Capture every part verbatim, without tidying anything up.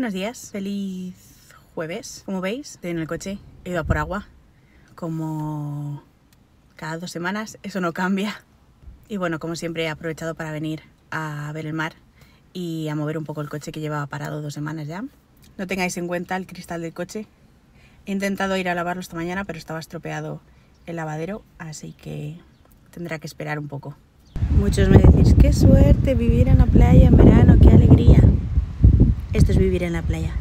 Buenos días, feliz jueves. Como veis, estoy en el coche, he ido a por agua como cada dos semanas, eso no cambia. Y bueno, como siempre he aprovechado para venir a ver el mar y a mover un poco el coche que llevaba parado dos semanas ya. No tengáis en cuenta el cristal del coche. He intentado ir a lavarlo esta mañana, pero estaba estropeado el lavadero, así que tendrá que esperar un poco. Muchos me decís, qué suerte vivir en la playa en verano, qué alegría. Esto es vivir en la playa.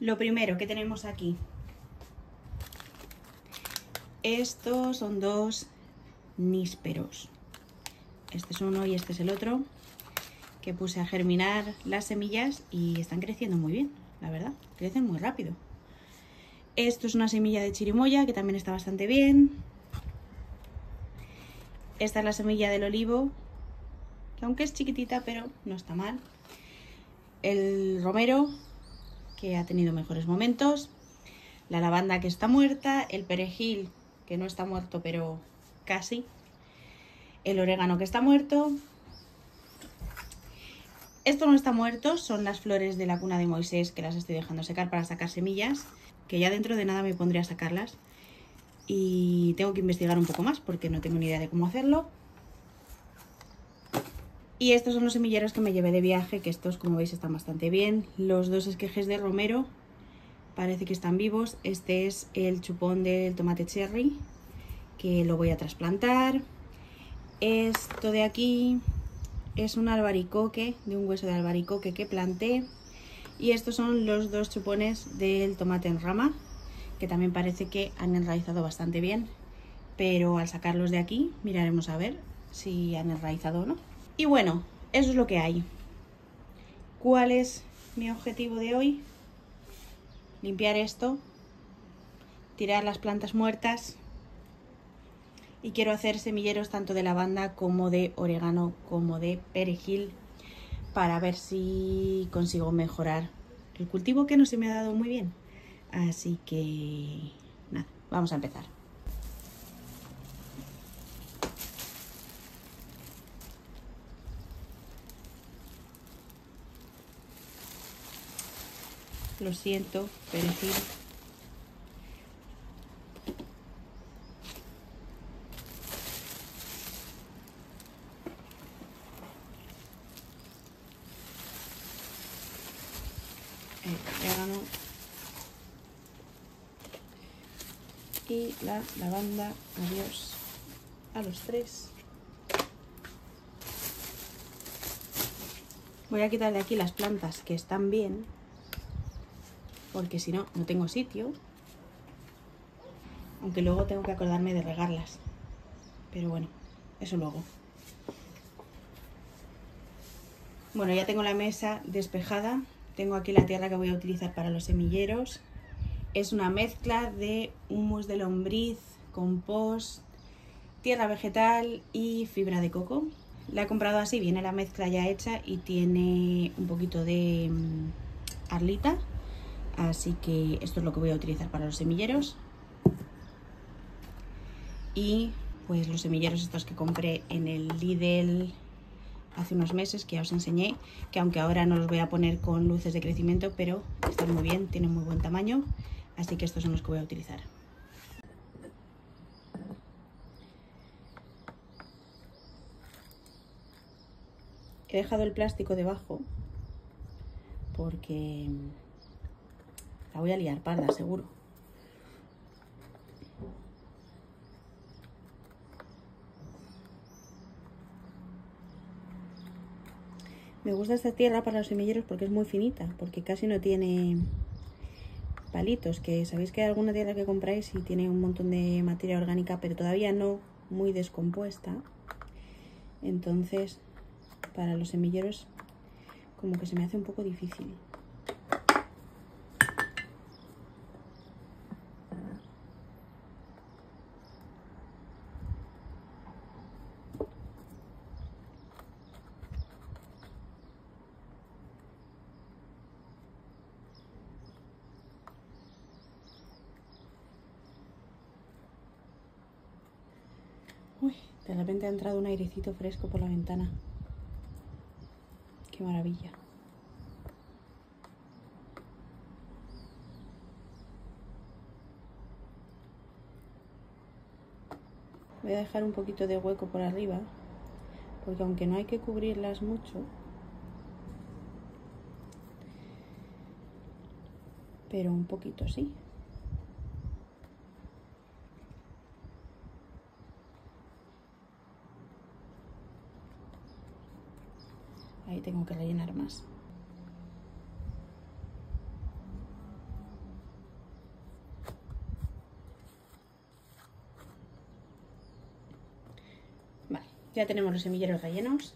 Lo primero que tenemos aquí, estos son dos nísperos, este es uno y este es el otro, que puse a germinar las semillas y están creciendo muy bien, la verdad, crecen muy rápido. Esto es una semilla de chirimoya que también está bastante bien. Esta es la semilla del olivo, que aunque es chiquitita pero no está mal. El romero, que ha tenido mejores momentos, la lavanda, que está muerta, el perejil, que no está muerto pero casi, el orégano, que está muerto. Esto no está muerto, son las flores de la cuna de Moisés, que las estoy dejando secar para sacar semillas, que ya dentro de nada me pondré a sacarlas y tengo que investigar un poco más porque no tengo ni idea de cómo hacerlo. Y estos son los semilleros que me llevé de viaje, que estos, como veis, están bastante bien. Los dos esquejes de romero parece que están vivos. Este es el chupón del tomate cherry, que lo voy a trasplantar. Esto de aquí es un albaricoque, de un hueso de albaricoque que planté. Y estos son los dos chupones del tomate en rama, que también parece que han enraizado bastante bien. Pero al sacarlos de aquí miraremos a ver si han enraizado o no. Y bueno, eso es lo que hay. ¿Cuál es mi objetivo de hoy? Limpiar esto, tirar las plantas muertas, y quiero hacer semilleros tanto de lavanda como de orégano como de perejil para ver si consigo mejorar el cultivo, que no se me ha dado muy bien. Así que nada, vamos a empezar. Lo siento, perejil. El orégano. Y la lavanda. Adiós a los tres. Voy a quitar de aquí las plantas que están bien, porque si no, no tengo sitio. Aunque luego tengo que acordarme de regarlas. Pero bueno, eso luego. Bueno, ya tengo la mesa despejada. Tengo aquí la tierra que voy a utilizar para los semilleros. Es una mezcla de humus de lombriz, compost, tierra vegetal y fibra de coco. La he comprado así, viene la mezcla ya hecha y tiene un poquito de arlita. Así que esto es lo que voy a utilizar para los semilleros. Y pues los semilleros estos que compré en el Lidl hace unos meses, que ya os enseñé, que aunque ahora no los voy a poner con luces de crecimiento, pero están muy bien, tienen muy buen tamaño, así que estos son los que voy a utilizar. He dejado el plástico debajo porque la voy a liar parda, seguro. Me gusta esta tierra para los semilleros porque es muy finita, porque casi no tiene palitos, que sabéis que hay alguna tierra que compráis y tiene un montón de materia orgánica, pero todavía no muy descompuesta. Entonces, para los semilleros como que se me hace un poco difícil. Uy, de repente ha entrado un airecito fresco por la ventana. Qué maravilla. Voy a dejar un poquito de hueco por arriba, porque aunque no hay que cubrirlas mucho, pero un poquito sí. Ahí tengo que rellenar más. Vale, ya tenemos los semilleros rellenos.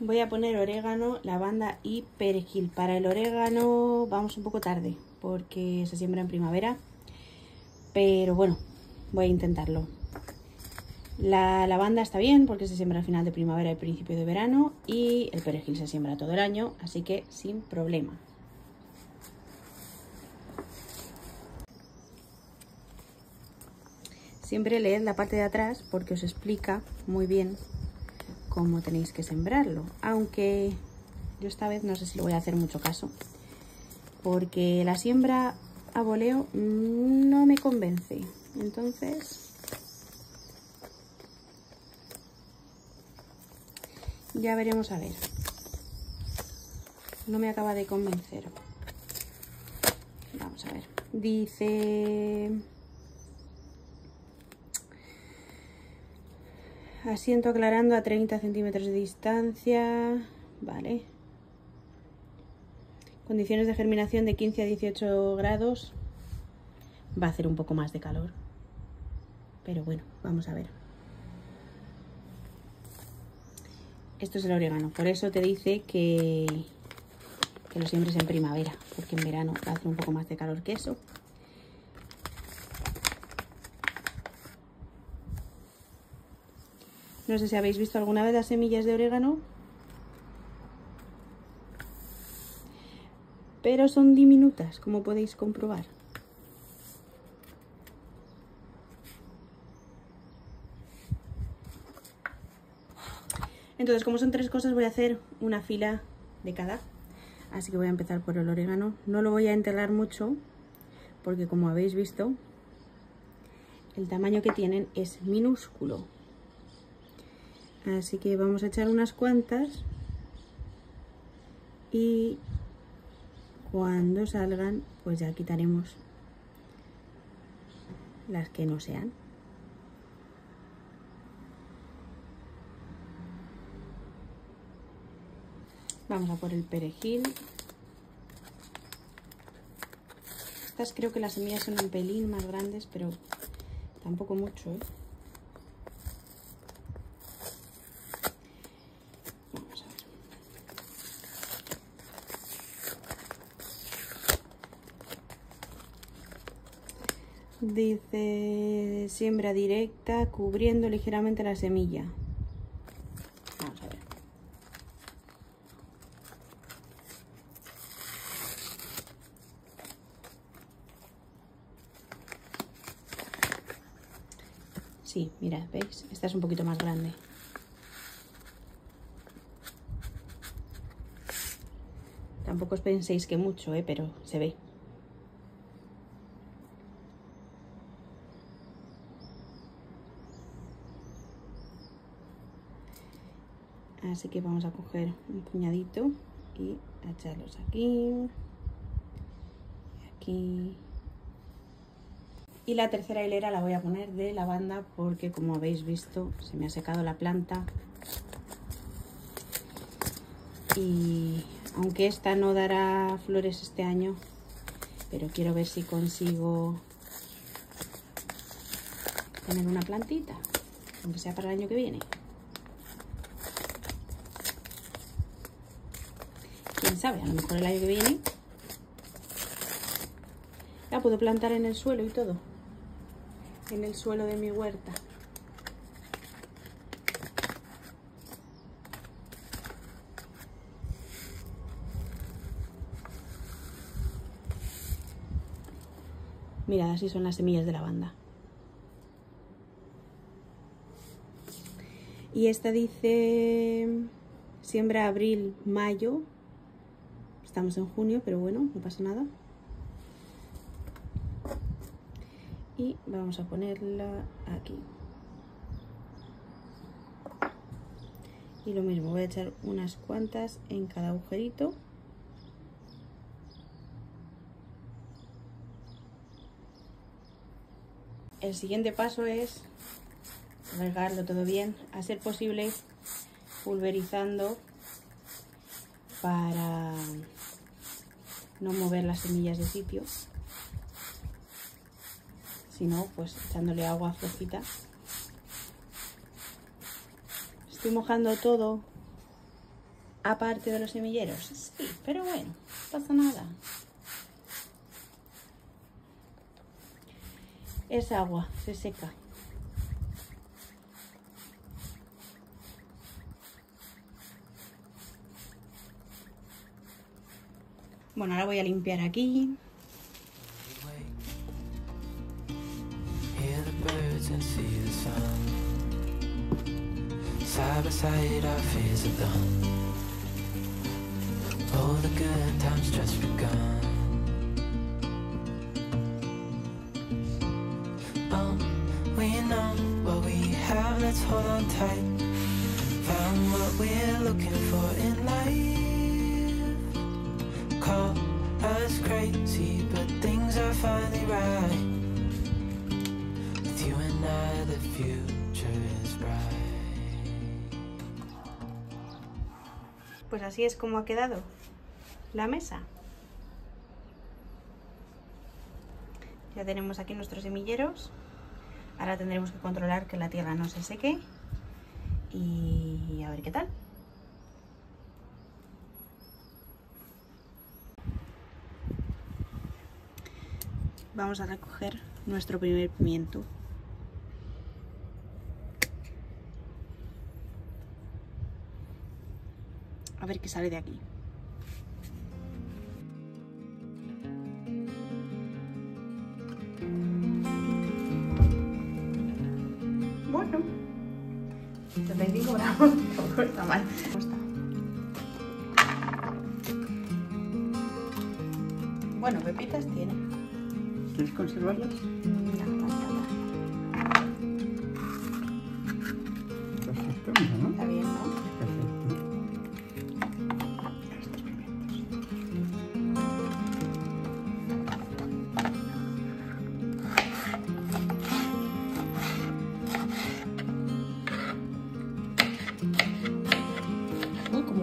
Voy a poner orégano, lavanda y perejil. Para el orégano vamos un poco tarde porque se siembra en primavera, pero bueno, voy a intentarlo. La lavanda está bien porque se siembra al final de primavera y principio de verano, y el perejil se siembra todo el año, así que sin problema. Siempre leed la parte de atrás porque os explica muy bien cómo tenéis que sembrarlo, aunque yo esta vez no sé si le voy a hacer mucho caso, porque la siembra a voleo no me convence, entonces... Ya veremos a ver. No me acaba de convencer. Vamos a ver. Dice... Asiento aclarando a treinta centímetros de distancia. Vale. Condiciones de germinación de quince a dieciocho grados. Va a hacer un poco más de calor. Pero bueno, vamos a ver. Esto es el orégano, por eso te dice que, que lo siembres en primavera, porque en verano hace un poco más de calor que eso. No sé si habéis visto alguna vez las semillas de orégano, pero son diminutas, como podéis comprobar. Entonces, como son tres cosas, voy a hacer una fila de cada. Así que voy a empezar por el orégano. No lo voy a enterrar mucho, porque como habéis visto, el tamaño que tienen es minúsculo. Así que vamos a echar unas cuantas. Y cuando salgan, pues ya quitaremos las que no sean. Vamos a por el perejil. Estas creo que las semillas son un pelín más grandes, pero tampoco mucho, ¿eh? Vamos a ver. Dice siembra directa cubriendo ligeramente la semilla. Vamos a ver. Sí, mirad, ¿veis? Esta es un poquito más grande. Tampoco os penséis que mucho, ¿eh? Pero se ve. Así que vamos a coger un puñadito y a echarlos aquí, aquí. Y la tercera hilera la voy a poner de lavanda porque, como habéis visto, se me ha secado la planta. Y aunque esta no dará flores este año, pero quiero ver si consigo tener una plantita, aunque sea para el año que viene. Quién sabe, a lo mejor el año que viene la puedo plantar en el suelo y todo. En el suelo de mi huerta. Mirad, así son las semillas de lavanda. Y esta dice siembra abril, mayo. Estamos en junio, pero bueno, no pasa nada. Y vamos a ponerla aquí. Y lo mismo, voy a echar unas cuantas en cada agujerito. El siguiente paso es regarlo todo bien, a ser posible pulverizando para no mover las semillas de sitio. Si no, pues echándole agua flojita. Estoy mojando todo aparte de los semilleros. Sí, pero bueno, no pasa nada. Esa agua se seca. Bueno, ahora voy a limpiar aquí. And see the sun side by side, our fears are done. All the good times just begun. Oh, we know what we have, let's hold on tight. Found what we're looking for in life. Call us crazy, but things are finally right. Pues así es como ha quedado la mesa. Ya tenemos aquí nuestros semilleros. Ahora tendremos que controlar que la tierra no se seque y a ver qué tal. Vamos a recoger nuestro primer pimiento. A ver qué sale de aquí. Bueno, setenta y cinco gramos, tampoco está mal. ¿Cómo está? Bueno, pepitas tiene. ¿Quieres conservarlas? No, no, no. Perfecto, ¿no? Está bien, ¿no?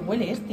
Huele esto.